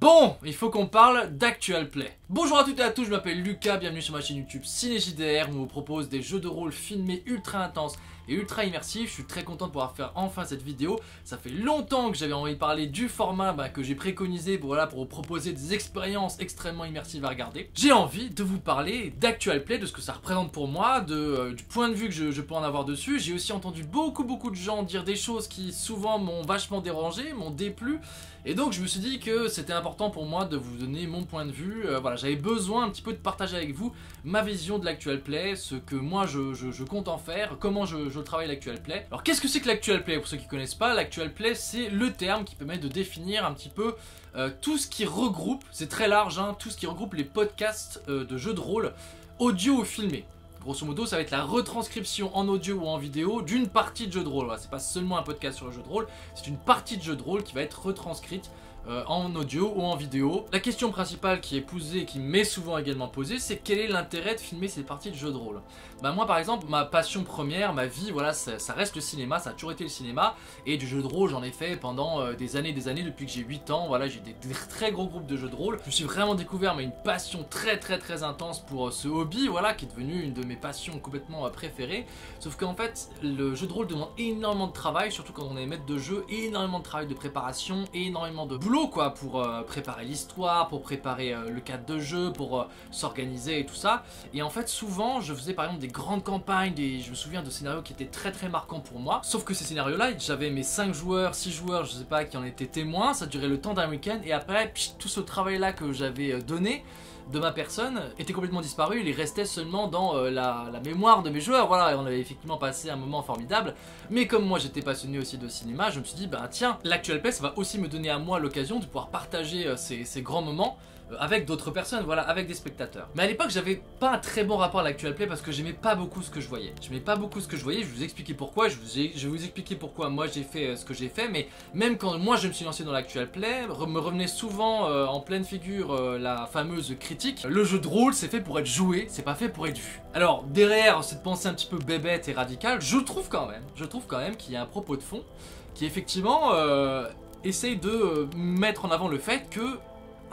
Bon, il faut qu'on parle d'Actual Play. Bonjour à toutes et à tous, je m'appelle Lucas, bienvenue sur ma chaîne YouTube CinéJDR où on vous propose des jeux de rôle filmés ultra intenses et ultra immersifs. Je suis très content de pouvoir faire enfin cette vidéo. Ça fait longtemps que j'avais envie de parler du format que j'ai préconisé pour vous proposer des expériences extrêmement immersives à regarder. J'ai envie de vous parler d'Actual Play, de ce que ça représente pour moi, du point de vue que je peux en avoir dessus. J'ai aussi entendu beaucoup de gens dire des choses qui souvent m'ont vachement dérangé, m'ont déplu. Et donc je me suis dit que c'était important pour moi de vous donner mon point de vue. Voilà, j'avais besoin un petit peu de partager avec vous ma vision de l'Actual Play, ce que moi je compte en faire, comment je travaille l'Actual Play. Alors qu'est-ce que c'est que l'Actual Play? Pour ceux qui connaissent pas, l'Actual Play c'est le terme qui permet de définir un petit peu tout ce qui regroupe, c'est très large, tout ce qui regroupe les podcasts de jeux de rôle audio ou filmés. Grosso modo, ça va être la retranscription en audio ou en vidéo d'une partie de jeu de rôle. Voilà, c'est pas seulement un podcast sur le jeu de rôle, c'est une partie de jeu de rôle qui va être retranscrite en audio ou en vidéo. La question principale qui est posée et qui m'est souvent également posée, c'est quel est l'intérêt de filmer ces parties de jeux de rôle? Moi par exemple, ma passion première, ma vie, voilà, ça reste le cinéma, ça a toujours été le cinéma, et du jeu de rôle j'en ai fait pendant des années, depuis que j'ai 8 ans, voilà, j'ai des très gros groupes de jeux de rôle. Je me suis vraiment découvert une passion très intense pour ce hobby, voilà, qui est devenu une de mes passions complètement préférées, sauf qu'en fait, le jeu de rôle demande énormément de travail, surtout quand on est maître de jeu, énormément de travail de préparation, énormément de boulot pour préparer l'histoire, pour préparer le cadre de jeu, pour s'organiser et tout ça. Et en fait souvent je faisais par exemple des grandes campagnes, je me souviens de scénarios qui étaient très marquants pour moi. Sauf que ces scénarios là, j'avais mes 5 joueurs, 6 joueurs, je sais pas, qui en étaient témoins, ça durait le temps d'un week-end et après tout ce travail là que j'avais donné de ma personne était complètement disparu, il restait seulement dans la mémoire de mes joueurs, voilà, et on avait effectivement passé un moment formidable, mais comme moi j'étais passionné aussi de cinéma, je me suis dit, bah tiens, l'Actual Play ça va aussi me donner à moi l'occasion de pouvoir partager ces grands moments avec d'autres personnes, voilà, avec des spectateurs. Mais à l'époque j'avais pas un très bon rapport à l'Actual Play parce que j'aimais pas beaucoup ce que je voyais. Je vais vous expliquer pourquoi, je vais vous expliquer pourquoi moi j'ai fait ce que j'ai fait, mais même quand moi je me suis lancé dans l'Actual Play, me revenait souvent en pleine figure la fameuse critique. Le jeu de rôle c'est fait pour être joué, c'est pas fait pour être vu. Alors derrière cette pensée un petit peu bébête et radicale, je trouve quand même qu'il y a un propos de fond qui effectivement essaye de mettre en avant le fait que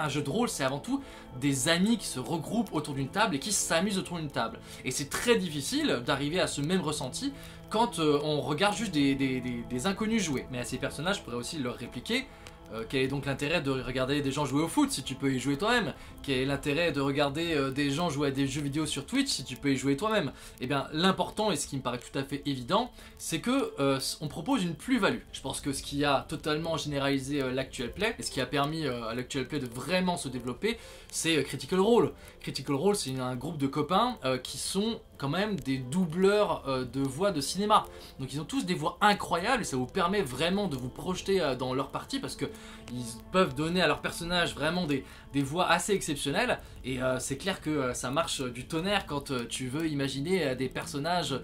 un jeu de rôle, c'est avant tout des amis qui se regroupent autour d'une table et qui s'amusent autour d'une table. Et c'est très difficile d'arriver à ce même ressenti quand on regarde juste des inconnus jouer. Mais à ces personnages, je pourrais aussi leur répliquer quel est donc l'intérêt de regarder des gens jouer au foot si tu peux y jouer toi-même? Quel est l'intérêt de regarder des gens jouer à des jeux vidéo sur Twitch si tu peux y jouer toi-même? Et bien l'important, et ce qui me paraît tout à fait évident, c'est que on propose une plus-value. Je pense que ce qui a totalement généralisé l'Actual Play, et ce qui a permis à l'Actual Play de vraiment se développer, c'est Critical Role. Critical Role, c'est un groupe de copains qui sont quand même des doubleurs de voix de cinéma. Donc ils ont tous des voix incroyables et ça vous permet vraiment de vous projeter dans leur partie parce que ils peuvent donner à leurs personnages vraiment des voix assez exceptionnelles et c'est clair que ça marche du tonnerre quand tu veux imaginer des personnages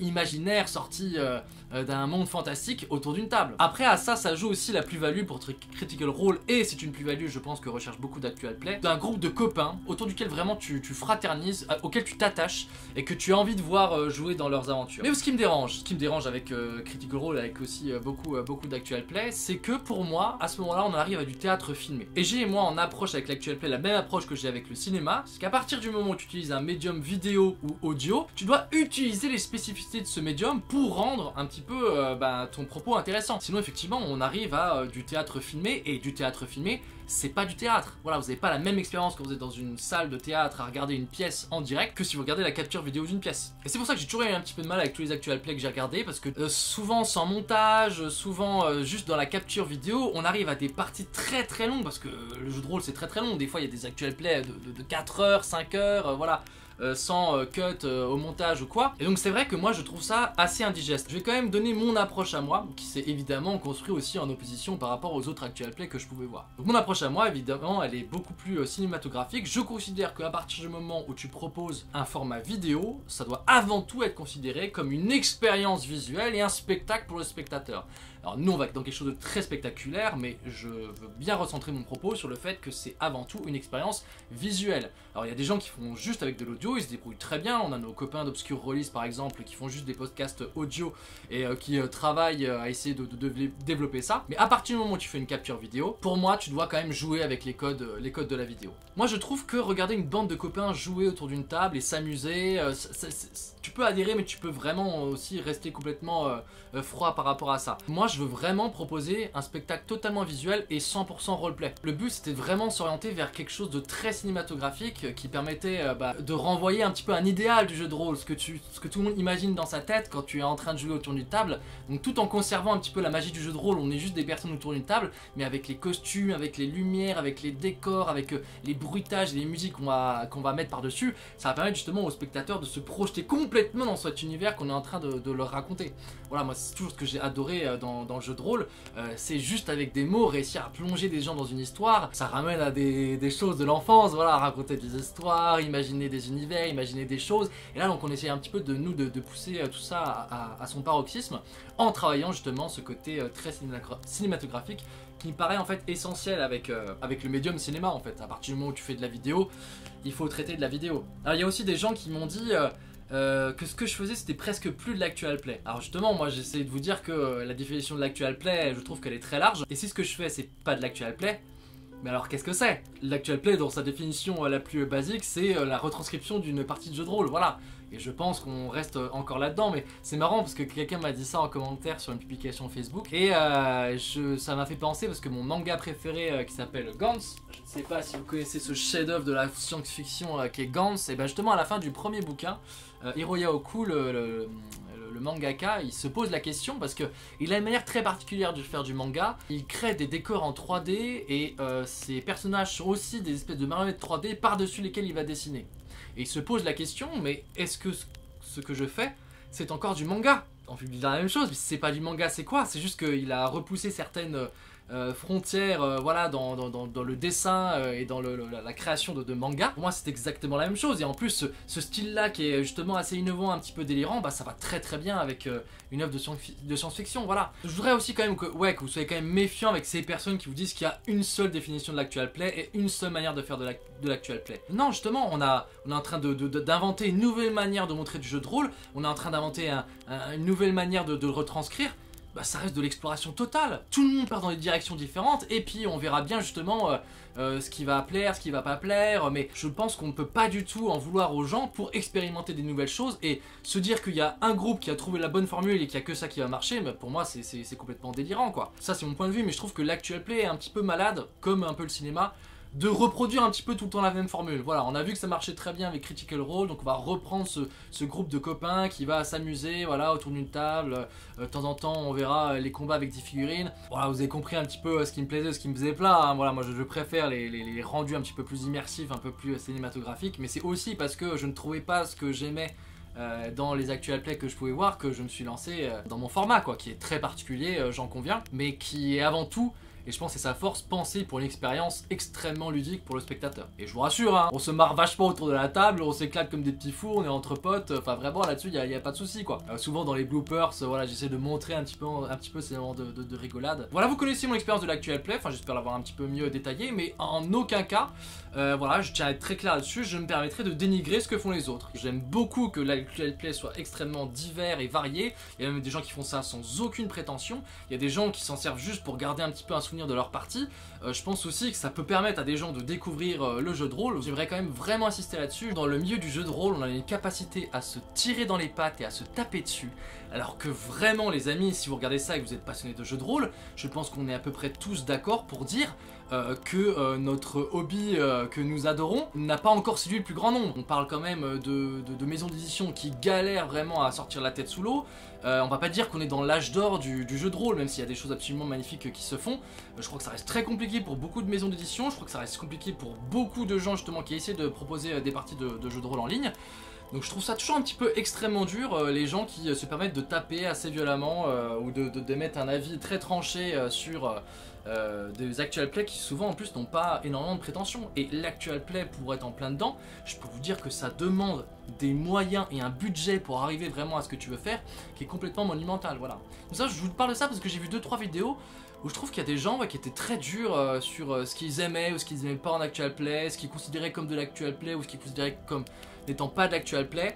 imaginaires sortis d'un monde fantastique autour d'une table. Après à ça, ça joue aussi la plus-value pour Critical Role, et c'est une plus-value je pense que recherche beaucoup d'Actual Play, d'un groupe de copains autour duquel vraiment tu fraternises, auquel tu t'attaches et que tu as envie de voir jouer dans leurs aventures. Mais ce qui me dérange avec Critical Role, avec aussi beaucoup d'Actual Play, c'est que pour moi, à ce moment-là, on arrive à du théâtre filmé. Et j'ai, moi, en approche avec l'Actual Play, la même approche que j'ai avec le cinéma, c'est qu'à partir du moment où tu utilises un médium vidéo ou audio, tu dois utiliser les spécificités de ce médium pour rendre un petit peu ton propos intéressant. Sinon, effectivement, on arrive à du théâtre filmé, et du théâtre filmé, c'est pas du théâtre. Voilà, vous n'avez pas la même expérience quand vous êtes dans une salle de théâtre à regarder une pièce en direct que si vous regardez la capture vidéo d'une pièce. Et c'est pour ça que j'ai toujours eu un petit peu de mal avec tous les Actual Play que j'ai regardés, parce que souvent sans montage, souvent juste dans la capture vidéo, on arrive à des parties très longues parce que le jeu de rôle c'est très long. Des fois il y a des Actual Play de 4 h, 5 h, voilà, sans cut au montage ou quoi. Et donc c'est vrai que moi je trouve ça assez indigeste. Je vais quand même donner mon approche à moi, qui s'est évidemment construite aussi en opposition par rapport aux autres Actual Play que je pouvais voir. Donc mon approche à moi, évidemment, elle est beaucoup plus cinématographique. Je considère qu'à partir du moment où tu proposes un format vidéo, ça doit avant tout être considéré comme une expérience visuelle et un spectacle pour le spectateur. Alors nous on va dans quelque chose de très spectaculaire, mais je veux bien recentrer mon propos sur le fait que c'est avant tout une expérience visuelle. Alors il y a des gens qui font juste avec de l'audio, ils se débrouillent très bien, on a nos copains d'Obscure Release par exemple qui font juste des podcasts audio et qui travaillent à essayer de développer ça. Mais à partir du moment où tu fais une capture vidéo, pour moi tu dois quand même jouer avec les codes de la vidéo. Moi je trouve que regarder une bande de copains jouer autour d'une table et s'amuser, tu peux adhérer mais tu peux vraiment aussi rester complètement froid par rapport à ça. Moi je veux vraiment proposer un spectacle totalement visuel et 100% roleplay. Le but c'était vraiment s'orienter vers quelque chose de très cinématographique qui permettait de renvoyer un petit peu un idéal du jeu de rôle, ce que tout le monde imagine dans sa tête quand tu es en train de jouer autour d'une table, donc tout en conservant un petit peu la magie du jeu de rôle. On est juste des personnes autour d'une table, mais avec les costumes, avec les lumières, avec les décors, avec les bruitages et les musiques qu'on va mettre par-dessus. Ça va permettre justement aux spectateurs de se projeter complètement dans cet univers qu'on est en train de leur raconter. Voilà, moi c'est toujours ce que j'ai adoré dans le jeu de rôle, c'est juste avec des mots réussir à plonger des gens dans une histoire. Ça ramène à des choses de l'enfance, voilà, raconter des histoires, imaginer des univers, imaginer des choses. Et là donc on essaye un petit peu de pousser tout ça à son paroxysme en travaillant justement ce côté très cinématographique qui me paraît en fait essentiel avec le médium cinéma en fait. À partir du moment où tu fais de la vidéo, il faut traiter de la vidéo. Alors il y a aussi des gens qui m'ont dit que ce que je faisais c'était presque plus de l'actual play. Alors justement moi j'essaie de vous dire que la définition de l'actual play je trouve qu'elle est très large, et si ce que je fais c'est pas de l'actual play, mais alors qu'est-ce que c'est? L'actual play dans sa définition la plus basique c'est la retranscription d'une partie de jeu de rôle, voilà. Et je pense qu'on reste encore là-dedans, mais c'est marrant parce que quelqu'un m'a dit ça en commentaire sur une publication Facebook et ça m'a fait penser parce que mon manga préféré qui s'appelle Gans, je ne sais pas si vous connaissez ce chef-d'œuvre de la science-fiction qui est Gans, et ben justement à la fin du premier bouquin, Hiroya Oku, le mangaka, il se pose la question parce que il a une manière très particulière de faire du manga. Il crée des décors en 3D et ses personnages sont aussi des espèces de marionnettes 3D par-dessus lesquelles il va dessiner. Et il se pose la question, mais est-ce que ce que je fais, c'est encore du manga? En fait, il dit la même chose, mais si c'est pas du manga, c'est quoi? C'est juste qu'il a repoussé certaines frontières voilà, dans le dessin et dans la création de manga. Pour moi, c'est exactement la même chose. Et en plus, ce style-là qui est justement assez innovant, un petit peu délirant, bah, ça va très très bien avec une œuvre de science-fiction. Voilà. Je voudrais aussi quand même que vous soyez quand même méfiant avec ces personnes qui vous disent qu'il y a une seule définition de l'actual play et une seule manière de faire de l'actual play. Non, justement, on est en train d'inventer une nouvelle manière de montrer du jeu de rôle. On est en train d'inventer une nouvelle manière de le retranscrire. Bah, ça reste de l'exploration totale. Tout le monde part dans des directions différentes et puis on verra bien justement ce qui va plaire, ce qui va pas plaire. Mais je pense qu'on ne peut pas du tout en vouloir aux gens pour expérimenter des nouvelles choses et se dire qu'il y a un groupe qui a trouvé la bonne formule et qu'il y a que ça qui va marcher. Bah, pour moi, c'est complètement délirant, quoi. Ça, c'est mon point de vue, mais je trouve que l'actual play est un petit peu malade, comme un peu le cinéma, de reproduire un petit peu tout le temps la même formule. Voilà, on a vu que ça marchait très bien avec Critical Role, donc on va reprendre ce groupe de copains qui va s'amuser, voilà, autour d'une table. De temps en temps, on verra les combats avec des figurines. Voilà, vous avez compris un petit peu ce qui me plaisait, ce qui me faisait plat, hein. Voilà, moi je préfère les rendus un petit peu plus immersifs, un peu plus cinématographiques, mais c'est aussi parce que je ne trouvais pas ce que j'aimais dans les actual plays que je pouvais voir que je me suis lancé dans mon format, quoi, qui est très particulier, j'en conviens, mais qui est avant tout, et je pense que c'est sa force, pensée pour une expérience extrêmement ludique pour le spectateur. Et je vous rassure, hein, on se marre vachement autour de la table, on s'éclate comme des petits fous, on est entre potes, enfin vraiment là-dessus, il n'y a pas de souci, quoi. Souvent dans les bloopers, voilà, j'essaie de montrer un petit peu ces moments de rigolade. Voilà, vous connaissez mon expérience de l'actual play, enfin j'espère l'avoir un petit peu mieux détaillé, mais en aucun cas, voilà, je tiens à être très clair là-dessus, je me permettrai de dénigrer ce que font les autres. J'aime beaucoup que l'actual play soit extrêmement divers et varié, il y a même des gens qui font ça sans aucune prétention, il y a des gens qui s'en servent juste pour garder un petit peu un souvenir de leur partie. Je pense aussi que ça peut permettre à des gens de découvrir le jeu de rôle. J'aimerais quand même vraiment insister là-dessus. Dans le milieu du jeu de rôle, on a une capacité à se tirer dans les pattes et à se taper dessus. Alors que vraiment les amis, si vous regardez ça et que vous êtes passionné de jeu de rôle, je pense qu'on est à peu près tous d'accord pour dire que notre hobby que nous adorons n'a pas encore séduit le plus grand nombre. On parle quand même de maisons d'édition qui galèrent vraiment à sortir la tête sous l'eau. On va pas dire qu'on est dans l'âge d'or du jeu de rôle, même s'il y a des choses absolument magnifiques qui se font. Je crois que ça reste très compliqué pour beaucoup de maisons d'édition, je crois que ça reste compliqué pour beaucoup de gens justement qui essaient de proposer des parties de jeux de rôle en ligne. Donc je trouve ça toujours un petit peu extrêmement dur, les gens qui se permettent de taper assez violemment ou de mettre un avis très tranché sur des Actual Play qui souvent en plus n'ont pas énormément de prétention. Et l'Actual Play, pour être en plein dedans, je peux vous dire que ça demande des moyens et un budget pour arriver vraiment à ce que tu veux faire qui est complètement monumental. Voilà. Donc ça, je vous parle de ça parce que j'ai vu 2-3 vidéos où je trouve qu'il y a des gens qui étaient très durs sur ce qu'ils aimaient ou ce qu'ils n'aimaient pas en Actual Play, ce qu'ils considéraient comme de l'Actual Play ou ce qu'ils considéraient comme n'étant pas de l'Actual Play.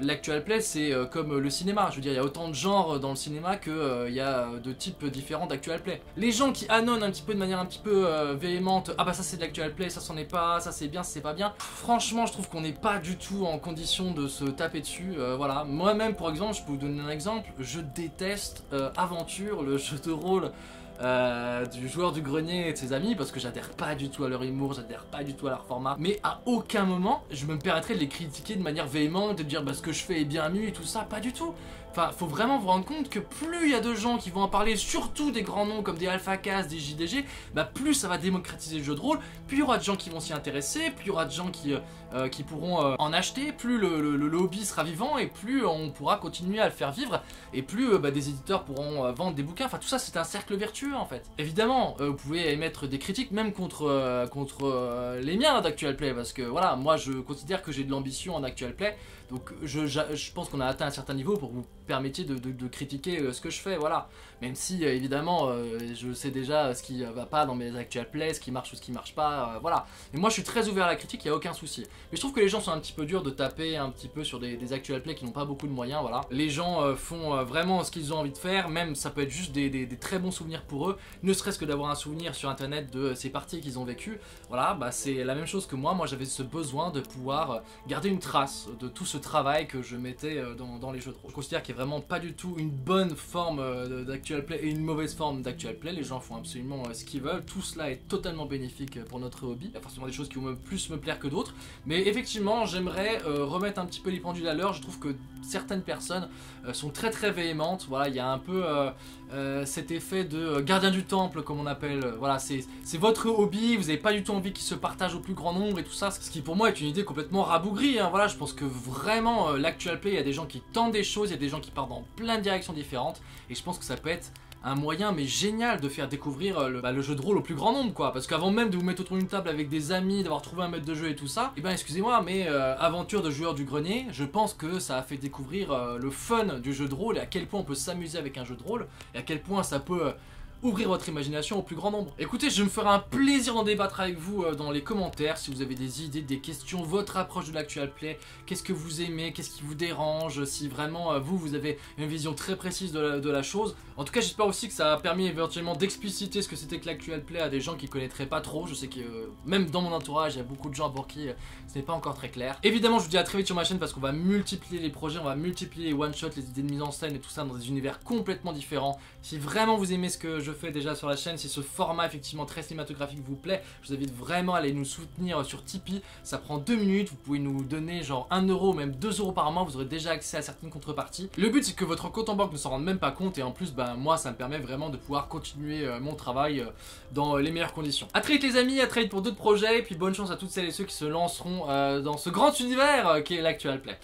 L'Actual Play, c'est comme le cinéma, je veux dire, il y a autant de genres dans le cinéma qu'il y a de types différents d'Actual Play. Les gens qui annonnent un petit peu de manière un petit peu véhémente, ah bah ça c'est de l'Actual Play, ça c'en est pas, ça c'est bien, ça c'est pas bien, franchement je trouve qu'on n'est pas du tout en condition de se taper dessus, voilà. Moi-même par exemple, je peux vous donner un exemple, je déteste Aventure, le jeu de rôle du joueur du grenier et de ses amis, parce que j'adhère pas du tout à leur humour, j'adhère pas du tout à leur format, mais à aucun moment je me permettrai de les critiquer de manière véhémente, de dire bah ce que je fais est bien mieux et tout ça, pas du tout. Enfin, faut vraiment vous rendre compte que plus il y a de gens qui vont en parler, surtout des grands noms comme des Alpha Cas, des JDG, bah plus ça va démocratiser le jeu de rôle, plus il y aura de gens qui vont s'y intéresser, plus il y aura de gens qui pourront en acheter, plus le hobby sera vivant et plus on pourra continuer à le faire vivre et plus bah, des éditeurs pourront vendre des bouquins. Enfin tout ça c'est un cercle vertueux en fait. Évidemment, vous pouvez émettre des critiques même contre les miens d'Actual Play, parce que voilà, moi je considère que j'ai de l'ambition en Actual Play, donc je pense qu'on a atteint un certain niveau pour que vous permettiez de critiquer ce que je fais, voilà. Même si évidemment je sais déjà ce qui va pas dans mes Actual Play, ce qui marche ou ce qui marche pas, voilà. Et moi je suis très ouvert à la critique, il n'y a aucun souci. Mais je trouve que les gens sont un petit peu durs de taper un petit peu sur des Actual Play qui n'ont pas beaucoup de moyens, voilà. Les gens font vraiment ce qu'ils ont envie de faire, même ça peut être juste des très bons souvenirs pour eux, ne serait-ce que d'avoir un souvenir sur internet de ces parties qu'ils ont vécues, voilà, bah c'est la même chose que moi j'avais ce besoin de pouvoir garder une trace de tout ce travail que je mettais dans les jeux de rôle. Je considère qu'il n'y a vraiment pas du tout une bonne forme d'Actual Play et une mauvaise forme d'Actual Play, les gens font absolument ce qu'ils veulent, tout cela est totalement bénéfique pour notre hobby, il y a forcément des choses qui vont plus me plaire que d'autres, mais effectivement j'aimerais remettre un petit peu les pendules à l'heure, je trouve que certaines personnes sont très véhémentes, voilà, il y a un peu cet effet de gardien du temple comme on appelle, voilà, c'est votre hobby, vous n'avez pas du tout envie qu'il se partage au plus grand nombre et tout ça, ce qui pour moi est une idée complètement rabougrie, hein, voilà, je pense que vraiment l'Actual Play, il y a des gens qui tentent des choses, il y a des gens qui partent dans plein de directions différentes et je pense que ça peut être un moyen mais génial de faire découvrir le jeu de rôle au plus grand nombre quoi, parce qu'avant même de vous mettre autour d'une table avec des amis, d'avoir trouvé un maître de jeu et tout ça, et ben excusez-moi mais Aventure de Joueur du Grenier, je pense que ça a fait découvrir le fun du jeu de rôle et à quel point on peut s'amuser avec un jeu de rôle et à quel point ça peut ouvrir votre imagination au plus grand nombre. Écoutez, je me ferai un plaisir d'en débattre avec vous dans les commentaires, si vous avez des idées, des questions, votre approche de l'Actual Play, qu'est-ce que vous aimez, qu'est-ce qui vous dérange, si vraiment vous avez une vision très précise de la chose. En tout cas, j'espère aussi que ça a permis éventuellement d'expliciter ce que c'était que l'Actual Play à des gens qui connaîtraient pas trop. Je sais que même dans mon entourage, il y a beaucoup de gens pour qui ce n'est pas encore très clair. Évidemment, je vous dis à très vite sur ma chaîne parce qu'on va multiplier les projets, on va multiplier les one-shots, les idées de mise en scène et tout ça dans des univers complètement différents. Si vraiment vous aimez ce que je fais déjà sur la chaîne, si ce format effectivement très cinématographique vous plaît, je vous invite vraiment à aller nous soutenir sur Tipeee, ça prend 2 minutes, vous pouvez nous donner genre 1 euro, même 2 € par mois, vous aurez déjà accès à certaines contreparties. Le but c'est que votre compte en banque ne s'en rende même pas compte et en plus ben moi ça me permet vraiment de pouvoir continuer mon travail dans les meilleures conditions. A très vite les amis, à très vite pour d'autres projets et puis bonne chance à toutes celles et ceux qui se lanceront dans ce grand univers qui est l'Actual Play.